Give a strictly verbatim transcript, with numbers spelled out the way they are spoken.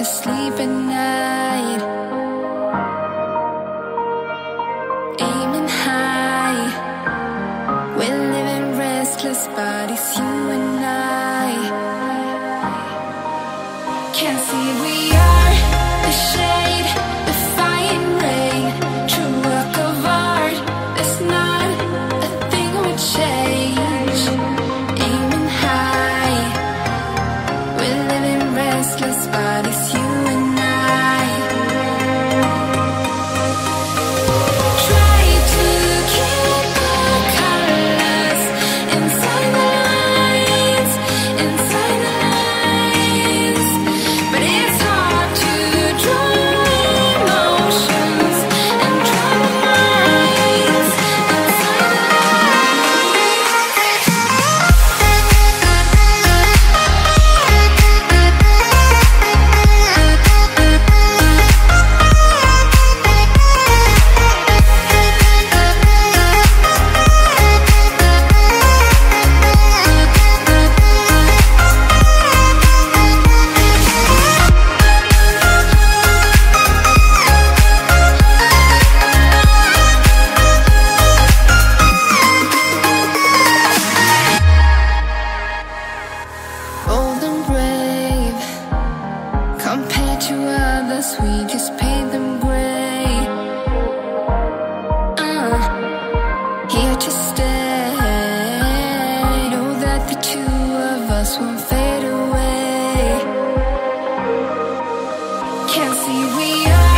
to sleep at night, aiming high. We're living restless bodies, you and I. Can't see we are the shade. We just paint them gray. Uh, here to stay. Know that the two of us won't fade away. Can't see we are.